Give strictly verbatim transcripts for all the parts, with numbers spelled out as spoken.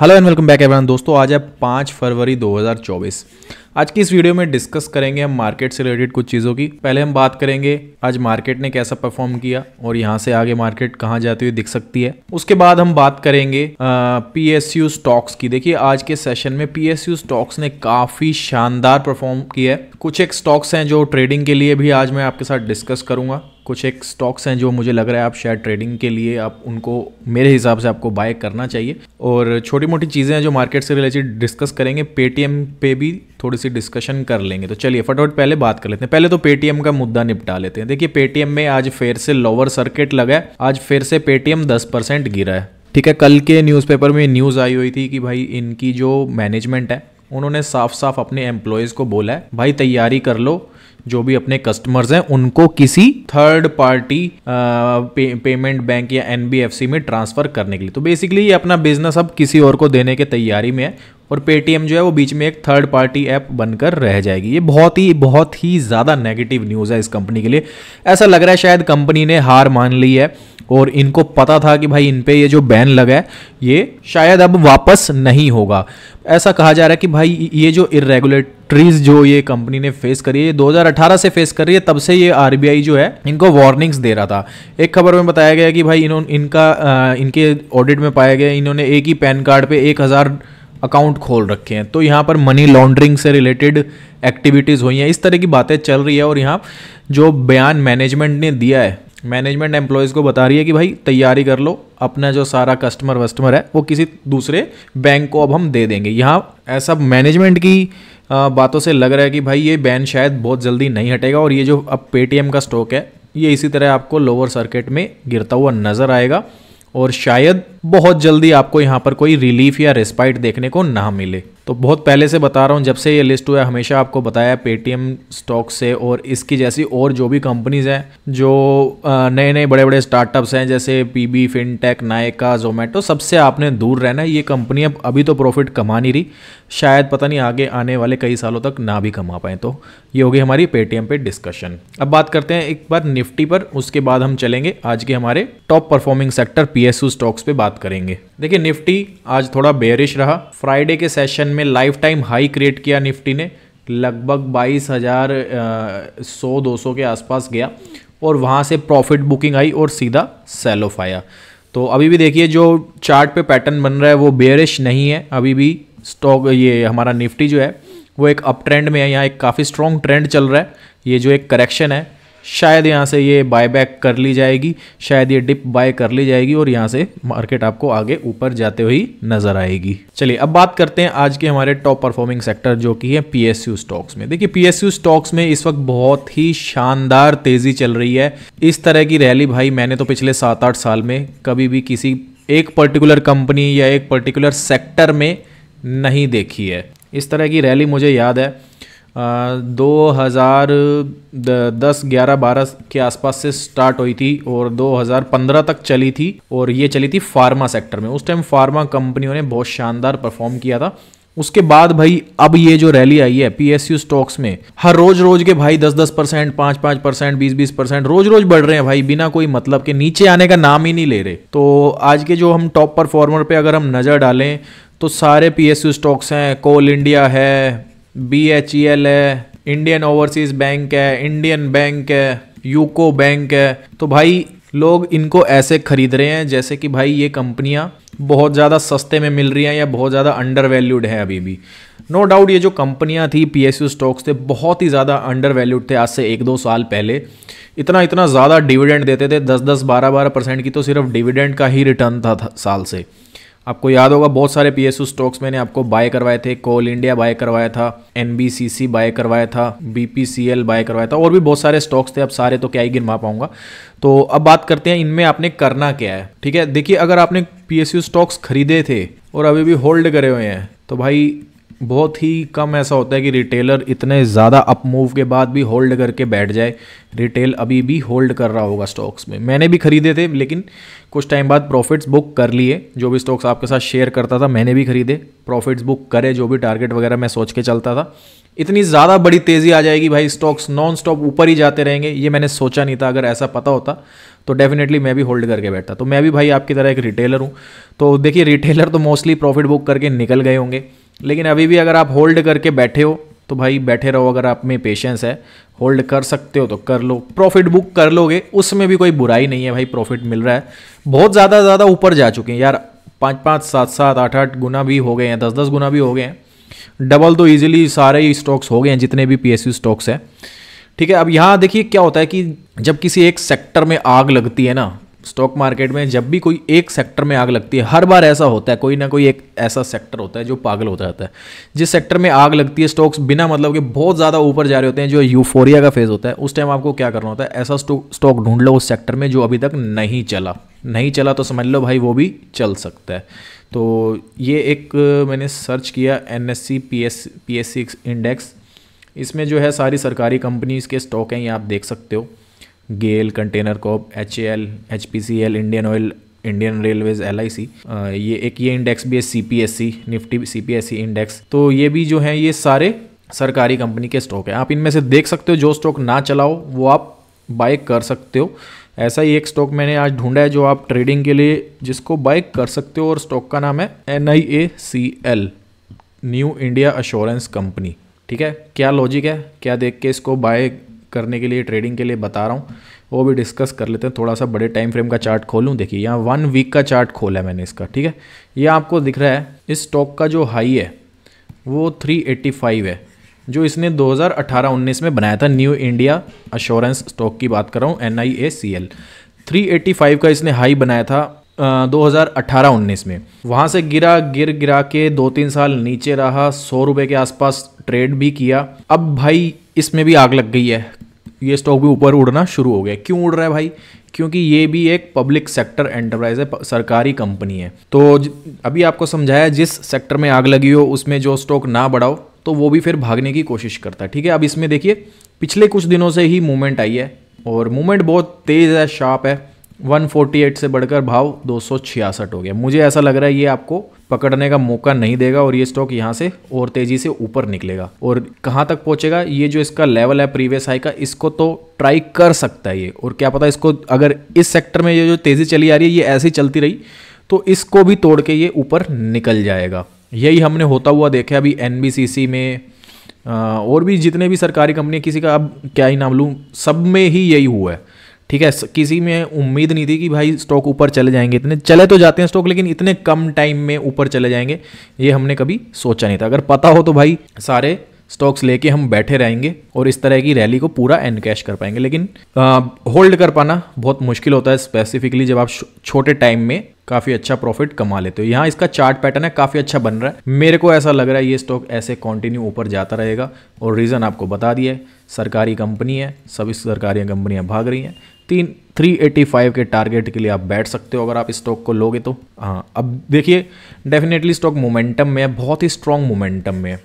Hello and welcome back everyone. दोस्तों आज है पाँच फरवरी दो हज़ार चौबीस। आज की इस वीडियो में डिस्कस करेंगे हम मार्केट से रिलेटेड कुछ चीज़ों की। पहले हम बात करेंगे आज मार्केट ने कैसा परफॉर्म किया और यहाँ से आगे मार्केट कहाँ जाती हुई दिख सकती है। उसके बाद हम बात करेंगे पीएसयू स्टॉक्स की। देखिए आज के सेशन में पीएसयू स्टॉक्स ने काफ़ी शानदार परफॉर्म किया है। कुछ एक स्टॉक्स हैं जो ट्रेडिंग के लिए भी आज मैं आपके साथ डिस्कस करूँगा। कुछ एक स्टॉक्स हैं जो मुझे लग रहा है आप शायद ट्रेडिंग के लिए आप उनको मेरे हिसाब से आपको बाय करना चाहिए। और छोटी मोटी चीज़ें हैं जो मार्केट से रिलेटेड डिस्कस करेंगे। पेटीएम पे भी थोड़ी सी डिस्कशन कर लेंगे। तो चलिए फटाफट पहले बात कर लेते हैं। पहले तो पेटीएम का मुद्दा निपटा लेते हैं। देखिए पेटीएम में आज फिर से लोअर सर्किट लगा है। आज फिर से पेटीएम दस परसेंट गिरा है। ठीक है, कल के न्यूज़पेपर में न्यूज़ आई हुई थी कि भाई इनकी जो मैनेजमेंट है उन्होंने साफ साफ अपने एम्प्लॉयज़ को बोला है भाई तैयारी कर लो, जो भी अपने कस्टमर्स हैं उनको किसी थर्ड पार्टी पे, पेमेंट बैंक या एनबीएफसी में ट्रांसफ़र करने के लिए। तो बेसिकली ये अपना बिजनेस अब किसी और को देने की तैयारी में है और पेटीएम जो है वो बीच में एक थर्ड पार्टी ऐप बनकर रह जाएगी। ये बहुत ही बहुत ही ज़्यादा नेगेटिव न्यूज़ है इस कंपनी के लिए। ऐसा लग रहा है शायद कंपनी ने हार मान ली है और इनको पता था कि भाई इन पे ये जो बैन लगा है ये शायद अब वापस नहीं होगा। ऐसा कहा जा रहा है कि भाई ये जो इरेगुलेटरीज जो ये कंपनी ने फेस करी है ये दो हज़ार अठारह से फेस कर रही है, तब से ये आरबीआई जो है इनको वार्निंग्स दे रहा था। एक खबर में बताया गया कि भाई इन्होंने इनका आ, इनके ऑडिट में पाया गया इन्होंने एक ही पैन कार्ड पर एक हज़ार अकाउंट खोल रखे हैं। तो यहाँ पर मनी लॉन्ड्रिंग से रिलेटेड एक्टिविटीज़ हुई हैं, इस तरह की बातें चल रही है। और यहाँ जो बयान मैनेजमेंट ने दिया है, मैनेजमेंट एम्प्लॉयज़ को बता रही है कि भाई तैयारी कर लो, अपना जो सारा कस्टमर वस्टमर है वो किसी दूसरे बैंक को अब हम दे देंगे। यहाँ ऐसा मैनेजमेंट की बातों से लग रहा है कि भाई ये बैन शायद बहुत जल्दी नहीं हटेगा और ये जो अब पेटीएम का स्टॉक है ये इसी तरह आपको लोअर सर्किट में गिरता हुआ नज़र आएगा और शायद बहुत जल्दी आपको यहाँ पर कोई रिलीफ या रेस्पाइट देखने को ना मिले। तो बहुत पहले से बता रहा हूँ, जब से ये लिस्ट हुआ है हमेशा आपको बताया पेटीएम स्टॉक से और इसकी जैसी और जो भी कंपनीज हैं, जो नए नए बड़े बड़े स्टार्टअप्स हैं जैसे पीबी फिनटेक, नायका, जोमेटो, सबसे आपने दूर रहना है। ये कंपनी अब अभी तो प्रॉफिट कमा नहीं रही, शायद पता नहीं आगे आने वाले कई सालों तक ना भी कमा पाएँ। तो ये होगी हमारी पेटीएम पे डिस्कशन। अब बात करते हैं एक बार निफ्टी पर, उसके बाद हम चलेंगे आज के हमारे top performing sector PSU stocks पे बात करेंगे। देखिए निफ्टी आज थोड़ा बेरिश रहा। फ्राइडे के सेशन में लाइफ टाइम हाई क्रिएट किया निफ्टी ने, लगभग बाईस हज़ार सौ दो सौ के आसपास गया और वहाँ से प्रॉफिट बुकिंग आई और सीधा सेल ऑफ आया। तो अभी भी देखिए जो चार्ट पे पैटर्न बन रहा है वो बेरिश नहीं है। अभी भी स्टॉक ये हमारा निफ्टी जो है वो एक अप ट्रेंड में है। यहाँ एक काफ़ी स्ट्रॉन्ग ट्रेंड चल रहा है। ये जो एक करेक्शन है शायद यहाँ से ये बायबैक कर ली जाएगी, शायद ये डिप बाय कर ली जाएगी और यहाँ से मार्केट आपको आगे ऊपर जाते हुए नजर आएगी। चलिए अब बात करते हैं आज के हमारे टॉप परफॉर्मिंग सेक्टर जो कि है पीएसयू स्टॉक्स में। देखिए पीएसयू स्टॉक्स में इस वक्त बहुत ही शानदार तेजी चल रही है। इस तरह की रैली भाई मैंने तो पिछले सात आठ साल में कभी भी किसी एक पर्टिकुलर कंपनी या एक पर्टिकुलर सेक्टर में नहीं देखी है। इस तरह की रैली मुझे याद है दो हज़ार दस ग्यारह बारह के आसपास से स्टार्ट हुई थी और दो हज़ार पंद्रह तक चली थी और ये चली थी फार्मा सेक्टर में। उस टाइम फार्मा कंपनियों ने बहुत शानदार परफॉर्म किया था। उसके बाद भाई अब ये जो रैली आई है पीएसयू स्टॉक्स में, हर रोज रोज के भाई दस दस परसेंट, पाँच पाँच परसेंट, बीस बीस परसेंट रोज रोज बढ़ रहे हैं भाई, बिना कोई मतलब के नीचे आने का नाम ही नहीं ले रहे। तो आज के जो हम टॉप परफॉर्मर पे अगर हम नज़र डालें तो सारे पीएसयू स्टॉक्स हैं। कोल इंडिया है, बी एच ई एल है, इंडियन ओवरसीज बैंक है, इंडियन बैंक है, यूको बैंक है। तो भाई लोग इनको ऐसे खरीद रहे हैं जैसे कि भाई ये कंपनियां बहुत ज़्यादा सस्ते में मिल रही हैं या बहुत ज़्यादा अंडर वैल्यूड है अभी भी। नो डाउट ये जो कंपनियां थी पीएसयू स्टॉक्स थे बहुत ही ज़्यादा अंडर वैल्यूड थे। आज से एक दो साल पहले इतना इतना ज़्यादा डिविडेंड देते थे, दस दस बारह बारह परसेंट की तो सिर्फ डिविडेंड का ही रिटर्न था, था साल से। आपको याद होगा बहुत सारे पीएसयू स्टॉक्स मैंने आपको बाय करवाए थे। कोल इंडिया बाय करवाया था, एनबीसीसी बाय करवाया था, बीपीसीएल बाय करवाया था और भी बहुत सारे स्टॉक्स थे। अब सारे तो क्या ही गिनवा पाऊंगा। तो अब बात करते हैं इनमें आपने करना क्या है। ठीक है, देखिए अगर आपने पीएसयू स्टॉक्स खरीदे थे और अभी भी होल्ड करे हुए हैं तो भाई बहुत ही कम ऐसा होता है कि रिटेलर इतने ज़्यादा अपमूव के बाद भी होल्ड करके बैठ जाए। रिटेल अभी भी होल्ड कर रहा होगा स्टॉक्स में। मैंने भी खरीदे थे लेकिन कुछ टाइम बाद प्रॉफिट्स बुक कर लिए। जो भी स्टॉक्स आपके साथ शेयर करता था मैंने भी खरीदे, प्रॉफिट्स बुक करे, जो भी टारगेट वगैरह मैं सोच के चलता था। इतनी ज़्यादा बड़ी तेज़ी आ जाएगी भाई, स्टॉक्स नॉन स्टॉप ऊपर ही जाते रहेंगे, ये मैंने सोचा नहीं था। अगर ऐसा पता होता तो डेफिनेटली मैं भी होल्ड करके बैठता। तो मैं भी भाई आपकी तरह एक रिटेलर हूँ। तो देखिए रिटेलर तो मोस्टली प्रॉफिट बुक करके निकल गए होंगे, लेकिन अभी भी अगर आप होल्ड करके बैठे हो तो भाई बैठे रहो। अगर आप में पेशेंस है, होल्ड कर सकते हो तो कर लो, प्रॉफिट बुक कर लोगे, उसमें भी कोई बुराई नहीं है भाई। प्रॉफिट मिल रहा है, बहुत ज़्यादा ज़्यादा ऊपर जा चुके हैं यार, पाँच पाँच सात सात आठ आठ गुना भी हो गए हैं, दस दस गुना भी हो गए हैं, डबल तो ईजिली सारे ही स्टॉक्स हो गए हैं जितने भी पीएसयू स्टॉक्स हैं। ठीक है, अब यहाँ देखिए क्या होता है कि जब किसी एक सेक्टर में आग लगती है ना स्टॉक मार्केट में, जब भी कोई एक सेक्टर में आग लगती है, हर बार ऐसा होता है, कोई ना कोई एक ऐसा सेक्टर होता है जो पागल होता रहता है। जिस सेक्टर में आग लगती है स्टॉक्स बिना मतलब के बहुत ज़्यादा ऊपर जा रहे होते हैं, जो यूफोरिया का फेज होता है, उस टाइम आपको क्या करना होता है, ऐसा स्टॉक ढूंढ लो उस सेक्टर में जो अभी तक नहीं चला, नहीं चला तो समझ लो भाई वो भी चल सकता है। तो ये एक मैंने सर्च किया N S C P S P S C index, इसमें जो है सारी सरकारी कंपनीज़ के स्टॉक हैं, ये आप देख सकते हो, GAIL, container corp, H A L, H P C L, Indian Oil, Indian Railways, L I C, ये एक ये इंडेक्स भी है, C P S C, Nifty C P S C index. तो ये भी जो है ये सारे सरकारी कंपनी के स्टॉक हैं, आप इनमें से देख सकते हो, जो स्टॉक ना चलाओ वो आप बाय कर सकते हो। ऐसा ही एक स्टॉक मैंने आज ढूंढा है जो आप ट्रेडिंग के लिए जिसको बाय कर सकते हो, और स्टॉक का नाम है N I A C L, New India Assurance Company. ठीक है, क्या लॉजिक है, क्या देख के इसको बाय करने के लिए ट्रेडिंग के लिए बता रहा हूँ, वो भी डिस्कस कर लेते हैं। थोड़ा सा बड़े टाइम फ्रेम का चार्ट खोलूँ, देखिए यहाँ वन वीक का चार्ट खोला है मैंने इसका। ठीक है, ये आपको दिख रहा है इस स्टॉक का जो हाई है वो तीन सौ पचासी है, जो इसने दो हज़ार अठारह उन्नीस में बनाया था। न्यू इंडिया अश्योरेंस स्टॉक की बात कर रहा हूँ, N I A C L. तीन सौ पचासी का इसने हाई बनाया था दो हज़ार अठारह उन्नीस में, वहाँ से गिरा गिर गिरा के दो तीन साल नीचे रहा, सौ रुपये के आसपास ट्रेड भी किया। अब भाई इसमें भी आग लग गई है, ये स्टॉक भी ऊपर उड़ना शुरू हो गया। क्यों उड़ रहा है भाई, क्योंकि ये भी एक पब्लिक सेक्टर एंटरप्राइज है, सरकारी कंपनी है। तो अभी आपको समझाया, जिस सेक्टर में आग लगी हो उसमें जो स्टॉक ना बढ़ाओ तो वो भी फिर भागने की कोशिश करता है। ठीक है, अब इसमें देखिए पिछले कुछ दिनों से ही मूवमेंट आई है, और मूवमेंट बहुत तेज़ है, शार्प है। एक सौ अड़तालीस से बढ़कर भाव दो सौ छियासठ हो गया। मुझे ऐसा लग रहा है ये आपको पकड़ने का मौका नहीं देगा, और ये स्टॉक यहाँ से और तेज़ी से ऊपर निकलेगा। और कहाँ तक पहुँचेगा, ये जो इसका लेवल है प्रीवियस हाई का, इसको तो ट्राई कर सकता है ये। और क्या पता इसको, अगर इस सेक्टर में ये जो तेज़ी चली आ रही है ये ऐसी चलती रही तो इसको भी तोड़ के ये ऊपर निकल जाएगा। यही हमने होता हुआ देखा अभी एन बी सी सी में, और भी जितने भी सरकारी कंपनियाँ, किसी का अब क्या ही नाम लूँ, सब में ही यही हुआ है। ठीक है, किसी में उम्मीद नहीं थी कि भाई स्टॉक ऊपर चले जाएंगे, इतने चले तो जाते हैं स्टॉक, लेकिन इतने कम टाइम में ऊपर चले जाएंगे ये हमने कभी सोचा नहीं था। अगर पता हो तो भाई सारे स्टॉक्स लेके हम बैठे रहेंगे और इस तरह की रैली को पूरा एनकैश कर पाएंगे, लेकिन आ, होल्ड कर पाना बहुत मुश्किल होता है, स्पेसिफिकली जब आप छोटे टाइम में काफ़ी अच्छा प्रॉफिट कमा लेते हो। यहाँ इसका चार्ट पैटर्न है, काफ़ी अच्छा बन रहा है। मेरे को ऐसा लग रहा है ये स्टॉक ऐसे कंटिन्यू ऊपर जाता रहेगा, और रीज़न आपको बता दिया है, सरकारी कंपनी है, सभी सरकारी कंपनियाँ भाग रही हैं। तीन थ्री एटी फाइव के टारगेट के लिए आप बैठ सकते हो अगर आप इस स्टॉक को लोगे तो। हाँ, अब देखिए डेफिनेटली स्टॉक मोमेंटम में है, बहुत ही स्ट्रॉन्ग मोमेंटम में है।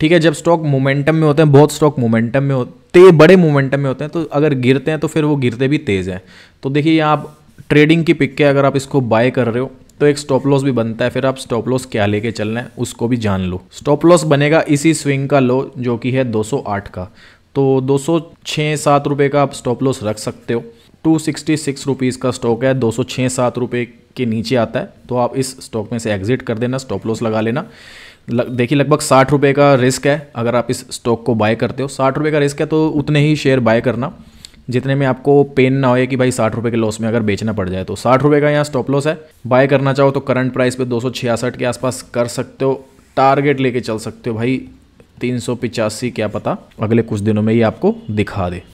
ठीक है, जब स्टॉक मोमेंटम में होते हैं, बहुत स्टॉक मोमेंटम में होते हैं, बड़े मोमेंटम में होते हैं, तो अगर गिरते हैं तो फिर वो गिरते भी तेज़ हैं। तो देखिए यहाँ आप ट्रेडिंग की पिक के अगर आप इसको बाय कर रहे हो तो एक स्टॉप लॉस भी बनता है, फिर आप स्टॉप लॉस क्या लेके चलना है उसको भी जान लो। स्टॉप लॉस बनेगा इसी स्विंग का लो जो कि है दो सौ आठ का, तो दो सौ छः सात रुपये का आप स्टॉप लॉस रख सकते हो। टू सिक्सटी सिक्स रुपीज़ का स्टॉक है, दो सौ छः सात रुपये के नीचे आता है तो आप इस स्टॉक में से एग्जिट कर देना, स्टॉप लॉस लगा लेना। देखिए लगभग साठ रुपये का रिस्क है अगर आप इस स्टॉक को बाय करते हो, साठ रुपये का रिस्क है, तो उतने ही शेयर बाय करना जितने में आपको पेन ना होए कि भाई साठ रुपये के लॉस में अगर बेचना पड़ जाए। तो साठ रुपये का यहाँ स्टॉप लॉस है, बाय करना चाहो तो करंट प्राइस पे दो सौ छियासठ के आसपास कर सकते हो, टारगेट लेके चल सकते हो भाई तीन सौ पचासी, क्या पता अगले कुछ दिनों में ये आपको दिखा दे।